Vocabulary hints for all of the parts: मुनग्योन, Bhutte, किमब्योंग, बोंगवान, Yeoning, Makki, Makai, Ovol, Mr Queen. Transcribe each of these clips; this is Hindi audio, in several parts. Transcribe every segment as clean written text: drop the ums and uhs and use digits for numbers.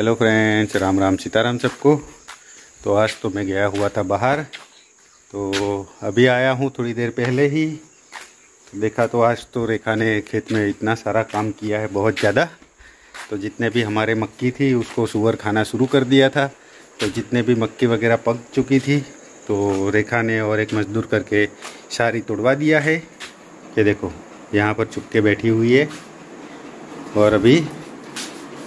हेलो फ्रेंड्स, राम राम सीताराम सबको। तो आज तो मैं गया हुआ था बाहर, तो अभी आया हूँ थोड़ी देर पहले ही। देखा तो आज तो रेखा ने खेत में इतना सारा काम किया है, बहुत ज़्यादा। तो जितने भी हमारे मक्की थी उसको सुअर खाना शुरू कर दिया था, तो जितने भी मक्की वगैरह पक चुकी थी तो रेखा ने और एक मज़दूर करके सारी तोड़वा दिया है। ये देखो यहाँ पर चुपके बैठी हुई है, और अभी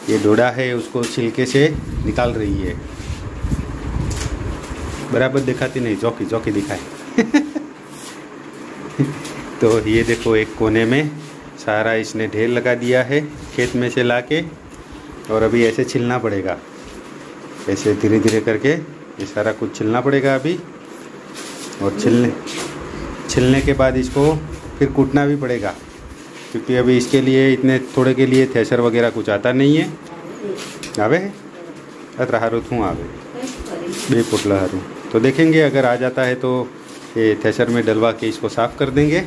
ये डोडा है उसको छिलके से निकाल रही है। बराबर दिखाती नहीं, जौकी जौकी दिखाए। तो ये देखो एक कोने में सारा इसने ढेर लगा दिया है खेत में से लाके, और अभी ऐसे छिलना पड़ेगा, ऐसे धीरे धीरे करके ये सारा कुछ छिलना पड़ेगा अभी। और छिलने के बाद इसको फिर कूटना भी पड़ेगा, क्योंकि अभी इसके लिए इतने थोड़े के लिए थ्रेशर वगैरह कुछ आता नहीं है। आवे अतहारो थूँ आवे बेपुटला हारू। तो देखेंगे अगर आ जाता है तो ये थ्रेशर में डलवा के इसको साफ़ कर देंगे,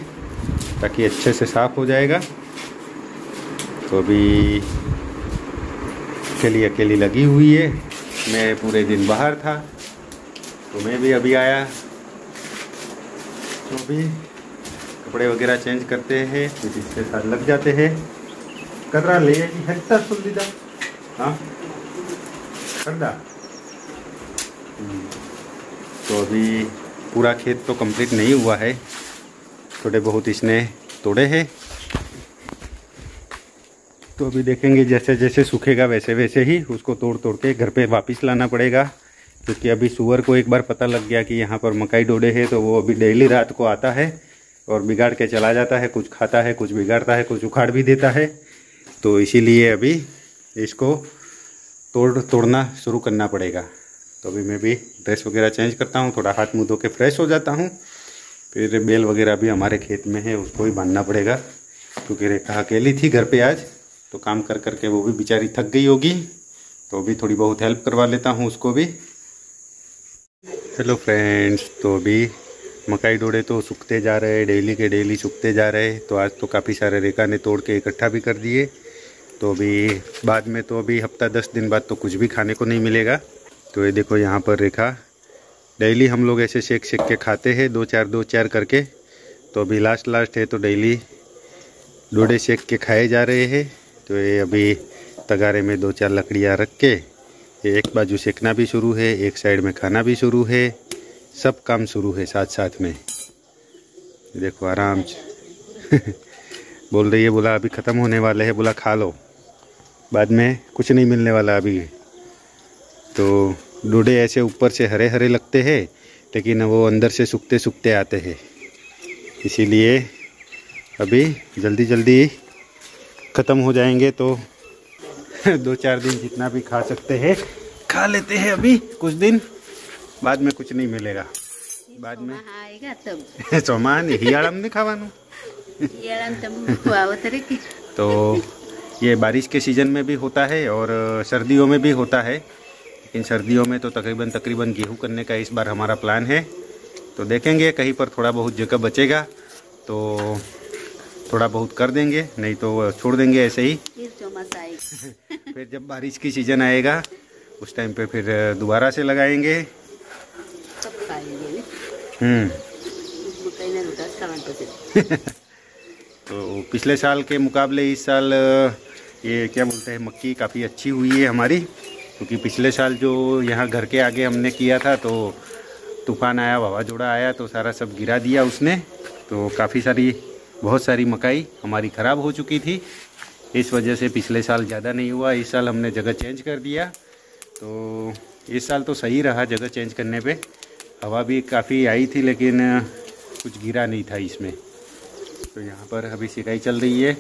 ताकि अच्छे से साफ़ हो जाएगा। तो अभी अकेली लगी हुई है, मैं पूरे दिन बाहर था तो मैं भी अभी आया। तो भी कपड़े वगैरह चेंज करते हैं, फिर इसके साथ लग जाते हैं। कतरा ले हटता सुन दीदा, हाँ करदा। तो अभी पूरा खेत तो कंप्लीट नहीं हुआ है, थोड़े बहुत इसने तोड़े हैं। तो अभी देखेंगे जैसे जैसे सूखेगा वैसे वैसे ही उसको तोड़ तोड़ के घर पे वापस लाना पड़ेगा, क्योंकि अभी सुअर को एक बार पता लग गया कि यहाँ पर मकाई डोडे हैं, तो वो अभी डेली रात को आता है और बिगाड़ के चला जाता है। कुछ खाता है, कुछ बिगाड़ता है, कुछ उखाड़ भी देता है। तो इसीलिए अभी इसको तोड़ना शुरू करना पड़ेगा। तो अभी मैं भी ड्रेस वगैरह चेंज करता हूँ, थोड़ा हाथ मुँह धो के फ्रेश हो जाता हूँ। फिर बेल वगैरह भी हमारे खेत में है, उसको ही बांधना पड़ेगा, क्योंकि रेखा अकेली थी घर पे आज, तो काम कर करके वो भी बेचारी थक गई होगी। तो अभी थोड़ी बहुत हेल्प करवा लेता हूँ उसको भी। हेलो फ्रेंड्स, तो अभी मकाई डोडे तो सूखते जा रहे हैं, डेली के डेली सूखते जा रहे हैं। तो आज तो काफ़ी सारे रेखा ने तोड़ के इकट्ठा भी कर दिए। तो अभी बाद में तो अभी हफ्ता 10 दिन बाद तो कुछ भी खाने को नहीं मिलेगा। तो ये देखो यहाँ पर रेखा डेली हम लोग ऐसे सेक के खाते हैं, 2-4 करके। तो अभी लास्ट है तो डेली डोडे सेक के खाए जा रहे हैं। तो ये अभी तगारे में 2-4 लकड़ियाँ रख के ये एक बाजू सेकना भी शुरू है, एक साइड में खाना भी शुरू है, सब काम शुरू है साथ में। देखो आराम से बोल रही है, बोला अभी ख़त्म होने वाले हैं, बोला खा लो, बाद में कुछ नहीं मिलने वाला अभी। तो डोडे ऐसे ऊपर से हरे हरे लगते हैं, लेकिन वो अंदर से सूखते सूखते आते हैं, इसीलिए अभी जल्दी ख़त्म हो जाएंगे। तो 2-4 दिन जितना भी खा सकते हैं खा लेते हैं अभी, कुछ दिन बाद में कुछ नहीं मिलेगा, बाद में आएगा तब सामान हियाड़म नहीं खावानू। तो ये बारिश के सीज़न में भी होता है और सर्दियों में भी होता है, लेकिन सर्दियों में तो तकरीबन गेहूं करने का इस बार हमारा प्लान है। तो देखेंगे कहीं पर थोड़ा बहुत जगह बचेगा तो थोड़ा बहुत कर देंगे, नहीं तो छोड़ देंगे ऐसे ही। फिर जब बारिश की सीज़न आएगा उस टाइम पे फिर दोबारा से लगाएंगे। तो पिछले साल के मुकाबले इस साल ये क्या बोलते हैं, मक्की काफ़ी अच्छी हुई है हमारी, क्योंकि पिछले साल जो यहाँ घर के आगे हमने किया था तो तूफान आया, वावाजोड़ा आया, तो सारा सब गिरा दिया उसने। तो बहुत सारी मकाई हमारी ख़राब हो चुकी थी, इस वजह से पिछले साल ज़्यादा नहीं हुआ। इस साल हमने जगह चेंज कर दिया, तो इस साल तो सही रहा जगह चेंज करने पे। हवा भी काफ़ी आई थी, लेकिन कुछ गिरा नहीं था इसमें। तो यहाँ पर अभी सिकाई चल रही है।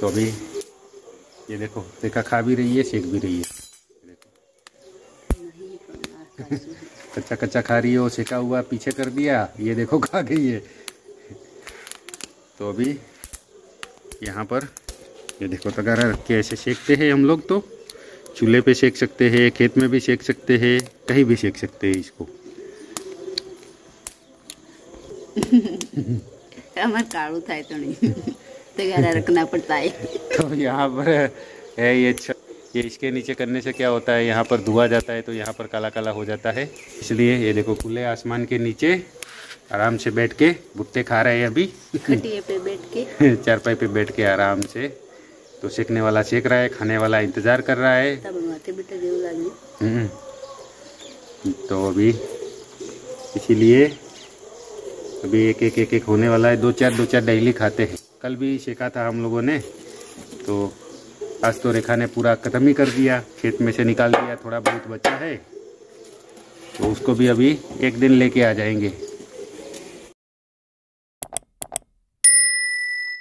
तो अभी ये देखो देखा खा भी रही है, सेक भी रही है, देखो कच्चा खा रही है, और सेका हुआ पीछे कर दिया, ये देखो खा गई है। तो अभी यहाँ पर ये देखो तगारा रख के ऐसे सेकते हैं हम लोग। तो चूल्हे पे सेक सकते हैं, खेत में भी सेक सकते हैं, कहीं भी सेक सकते हैं इसको। हमारा काड़ू था तो नहीं तो रखना पड़ता है। तो यहाँ पर है ये ये इसके नीचे करने से क्या होता है, यहाँ पर धुआं जाता है तो यहाँ पर काला काला हो जाता है। इसलिए ये देखो खुले आसमान के नीचे आराम से बैठ के भुट्टे खा रहे हैं अभी, खटिया पे बैठ के, चारपाई पे बैठ के आराम से। तो सेकने वाला सेक रहा है, खाने वाला इंतजार कर रहा है। तो अभी इसीलिए अभी एक होने वाला है। दो चार डेली खाते हैं। कल भी सेका था हम लोगों ने, तो आज तो रेखा ने पूरा खत्म ही कर दिया, खेत में से निकाल दिया। थोड़ा बहुत बचा है तो उसको भी अभी एक दिन लेके आ जाएंगे।